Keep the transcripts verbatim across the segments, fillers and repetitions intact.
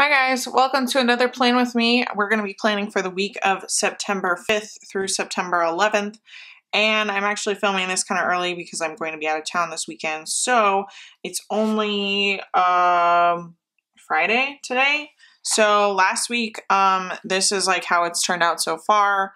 Hi guys, welcome to another plan with me. We're going to be planning for the week of September fifth through September eleventh, and I'm actually filming this kind of early because I'm going to be out of town this weekend, so it's only um, Friday today. So last week, um, this is like how it's turned out so far.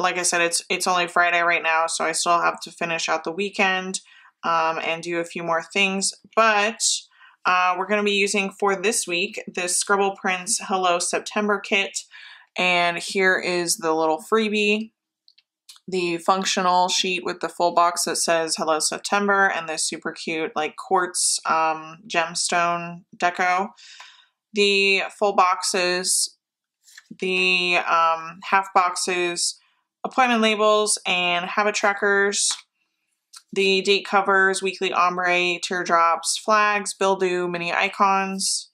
Like I said, it's, it's only Friday right now, so I still have to finish out the weekend um, and do a few more things, but Uh, we're going to be using for this week this Scribble Prints Hello September kit, and here is the little freebie, the functional sheet with the full box that says Hello September and this super cute like quartz um, gemstone deco, the full boxes, the um, half boxes, appointment labels and habit trackers, the date covers, weekly ombre, teardrops, flags, bill-do, mini icons,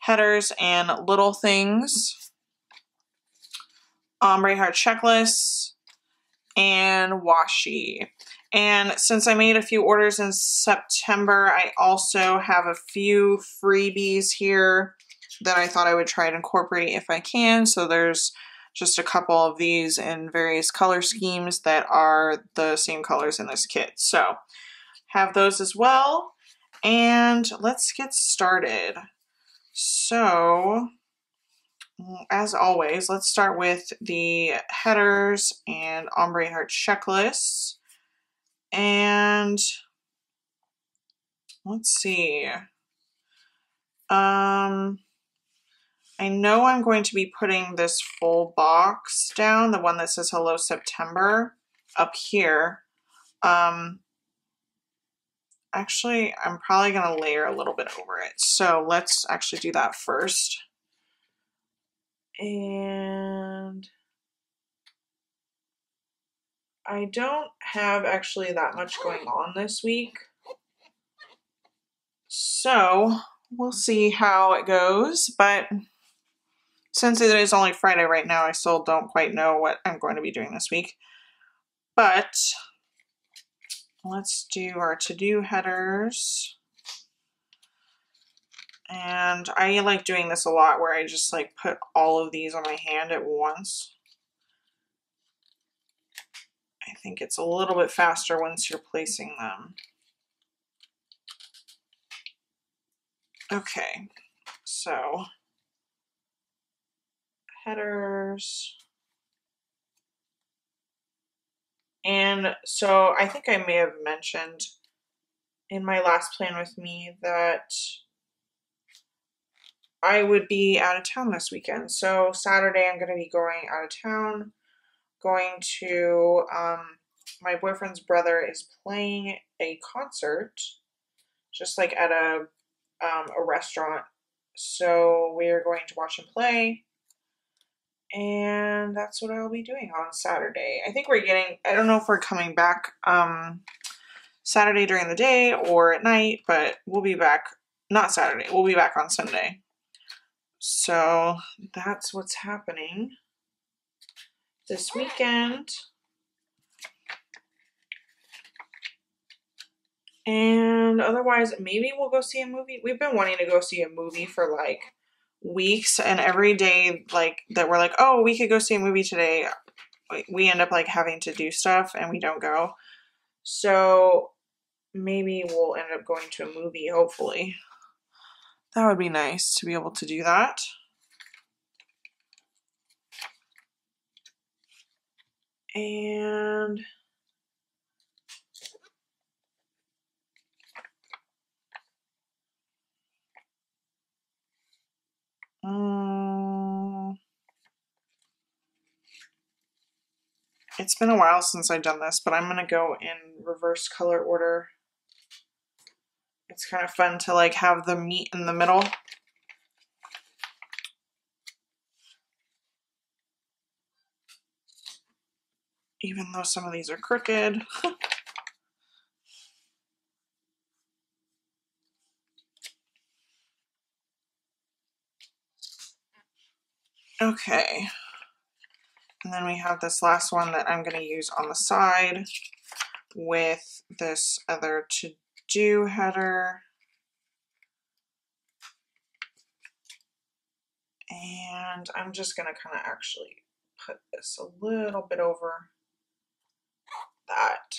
headers, and little things, ombre heart checklists, and washi. And since I made a few orders in September, I also have a few freebies here that I thought I would try to incorporate if I can. So there's just a couple of these in various color schemes that are the same colors in this kit. So have those as well. And let's get started. So as always, let's start with the headers and ombre heart checklists. And let's see. Um, I know I'm going to be putting this full box down, the one that says Hello September, up here. Um, actually, I'm probably going to layer a little bit over it. So let's actually do that first. And I don't have actually that much going on this week, so we'll see how it goes, but since it is only Friday right now, I still don't quite know what I'm going to be doing this week. But let's do our to-do headers. And I like doing this a lot where I just like put all of these on my hand at once. I think it's a little bit faster once you're placing them. Okay, so headers. And so I think I may have mentioned in my last plan with me that I would be out of town this weekend. So Saturday I'm going to be going out of town, going to, um, my boyfriend's brother is playing a concert, just like at a, um, a restaurant. So we're going to watch him play. And that's what I'll be doing on Saturday. I think we're getting, I don't know if we're coming back um, Saturday during the day or at night, but we'll be back, not Saturday, we'll be back on Sunday. So that's what's happening this weekend. And otherwise, maybe we'll go see a movie. We've been wanting to go see a movie for like weeks, and every day like that we're like, oh, we could go see a movie today, we end up like having to do stuff and we don't go. So maybe we'll end up going to a movie, hopefully. That would be nice to be able to do that. And Um, it's been a while since I've done this, but I'm going to go in reverse color order. It's kind of fun to like have the meat in the middle. Even though some of these are crooked. Okay, and then we have this last one that I'm going to use on the side with this other to-do header. and I'm just going to kind of actually put this a little bit over that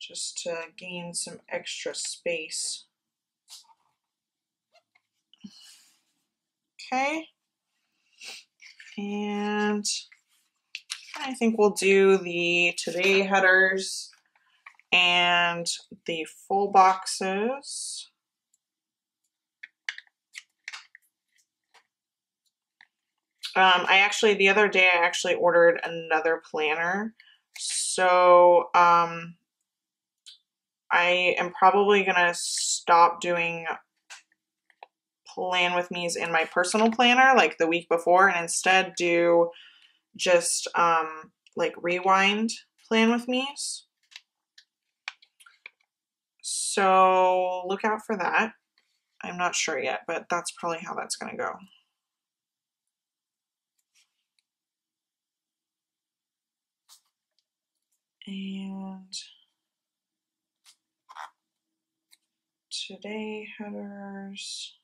just to gain some extra space. Okay, and I think we'll do the today headers and the full boxes. Um, I actually, the other day, I actually ordered another planner. So um, I am probably going to stop doing plan with me's in my personal planner like the week before, and instead do just um, like rewind plan with me's. So look out for that. I'm not sure yet, but that's probably how that's going to go. And today headers.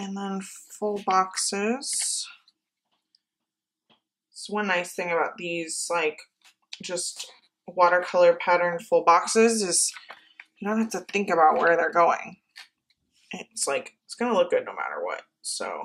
And then full boxes. It's one nice thing about these, like, just watercolor pattern full boxes is you don't have to think about where they're going. It's like, it's gonna look good no matter what, so.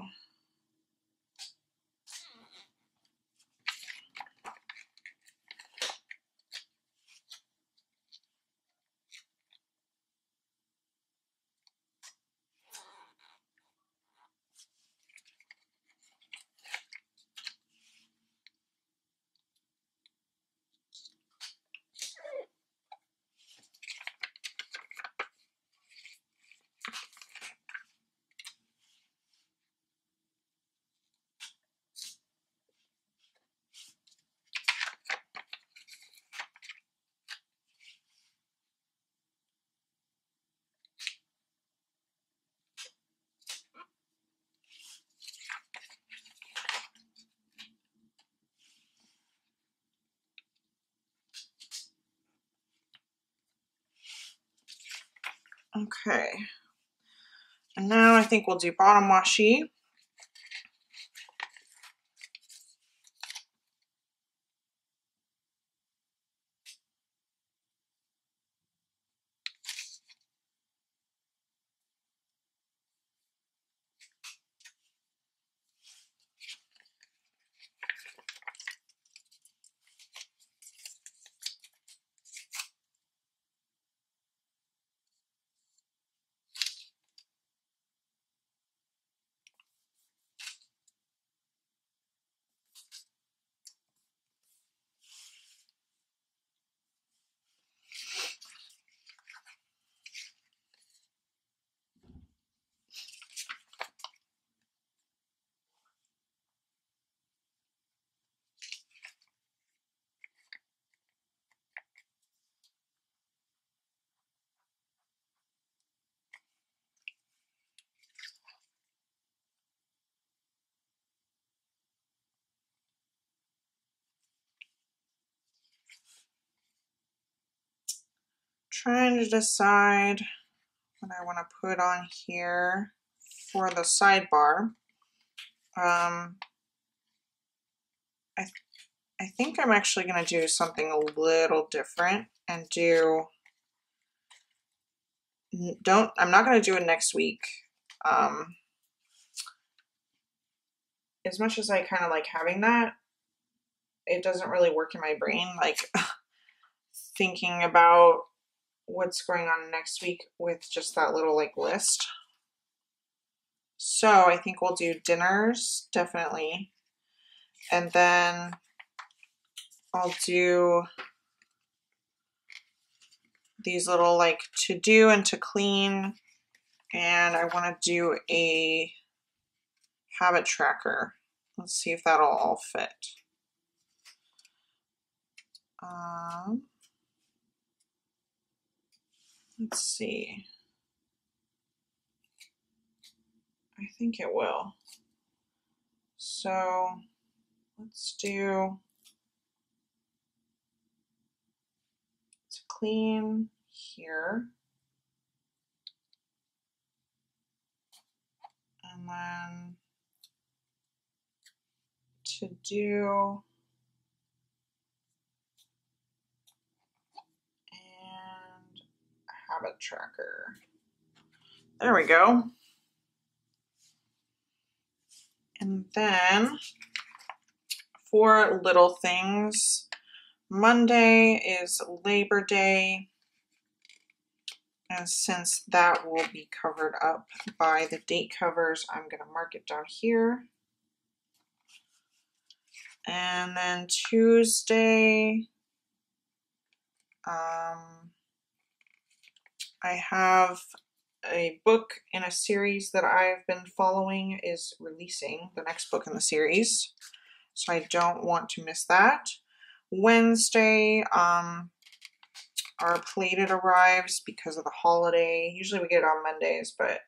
Okay, and now I think we'll do bottom washi. Trying to decide what I want to put on here for the sidebar. Um, I, th I think I'm actually going to do something a little different and do, don't, I'm not going to do it next week. Um, as much as I kind of like having that, it doesn't really work in my brain, like thinking about what's going on next week with just that little like list. So I think we'll do dinners definitely, and then I'll do these little like to do and to clean and I want to do a habit tracker. Let's see if that'll all fit. Um, let's see. I think it will. So let's do to clean here. And then to do and habit tracker. There we go. And then for little things, Monday is Labor Day. And since that will be covered up by the date covers, I'm going to mark it down here. And then Tuesday, um, I have a book in a series that I've been following is releasing the next book in the series. So I don't want to miss that. Wednesday, um, our Plated arrives because of the holiday. Usually we get it on Mondays, but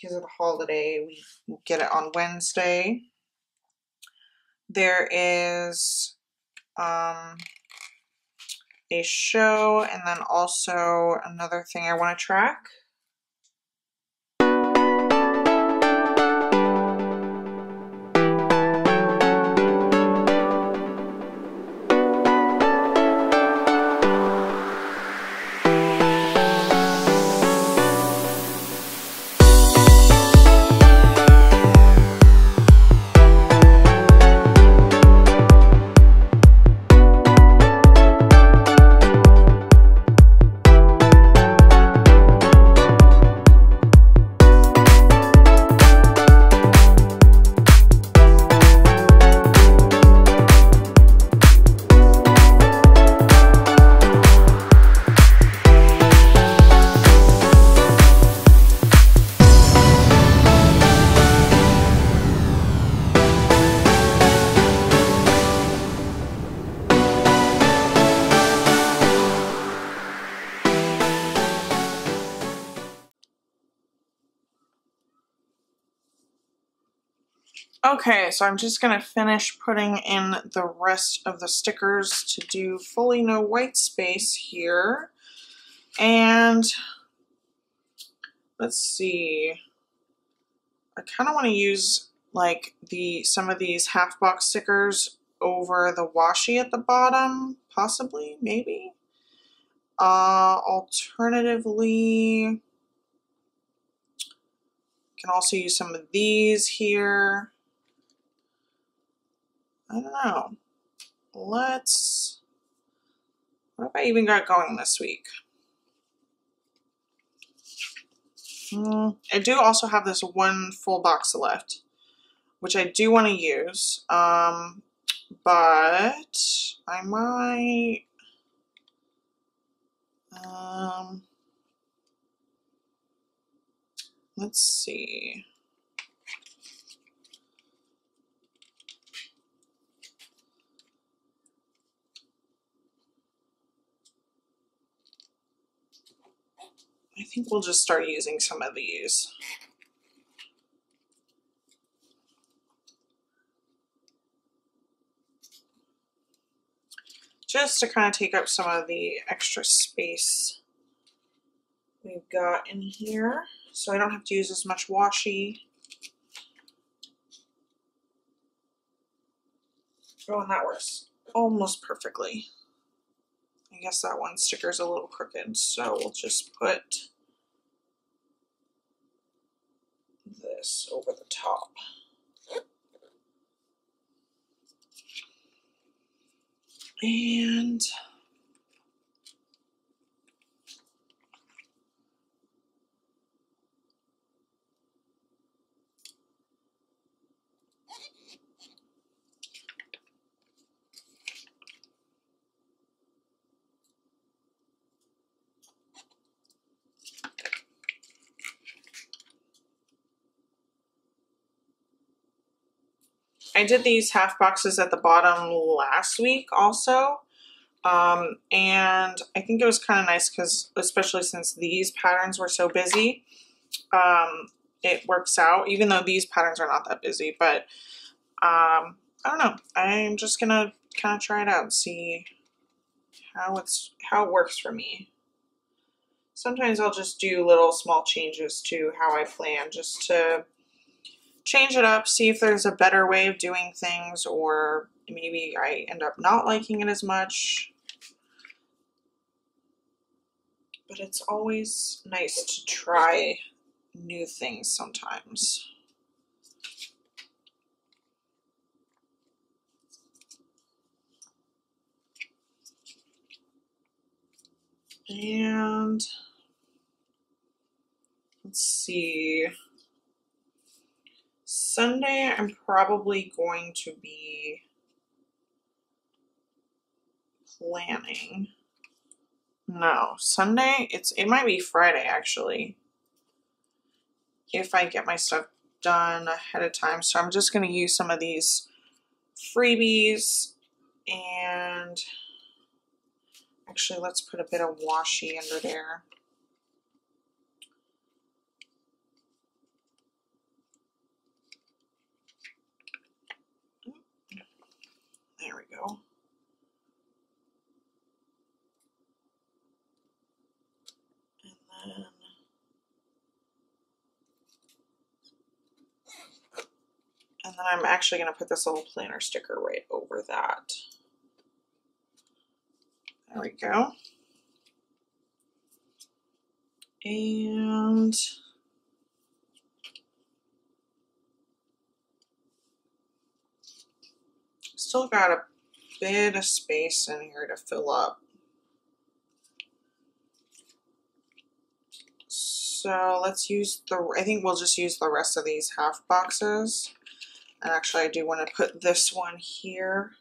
because of the holiday, we get it on Wednesday. There is um, a show, and then also another thing I want to track. Okay, so I'm just going to finish putting in the rest of the stickers to do fully no white space here. And let's see, I kind of want to use like the some of these half box stickers over the washi at the bottom, possibly, maybe. Uh, alternatively, can also use some of these here. I don't know. Let's, what have I even got going this week? Mm, I do also have this one full box left, which I do want to use, um, but I might, um, let's see. I think we'll just start using some of these. Just to kind of take up some of the extra space we've got in here. So I don't have to use as much washi. Oh, and that works almost perfectly. I guess that one sticker's a little crooked, so we'll just put this over the top. And I did these half boxes at the bottom last week also, um, and I think it was kind of nice because, especially since these patterns were so busy, um, it works out, even though these patterns are not that busy. But um, I don't know, I'm just gonna kind of try it out and see how it's how it works for me. Sometimes I'll just do little small changes to how I plan, just to change it up, see if there's a better way of doing things, or maybe I end up not liking it as much. But it's always nice to try new things sometimes. And let's see, Sunday I'm probably going to be planning. No, Sunday, it's it might be Friday actually, if I get my stuff done ahead of time. So I'm just going to use some of these freebies, and actually, let's put a bit of washi under there. There we go. And then and then I'm actually going to put this little planner sticker right over that. There we go. And still got a bit of space in here to fill up. So let's use the, I think we'll just use the rest of these half boxes. And actually I do want to put this one here.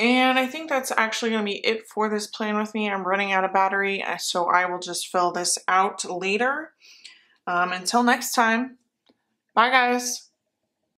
And I think that's actually going to be it for this plan with me. I'm running out of battery, so I will just fill this out later. Um, until next time, bye guys.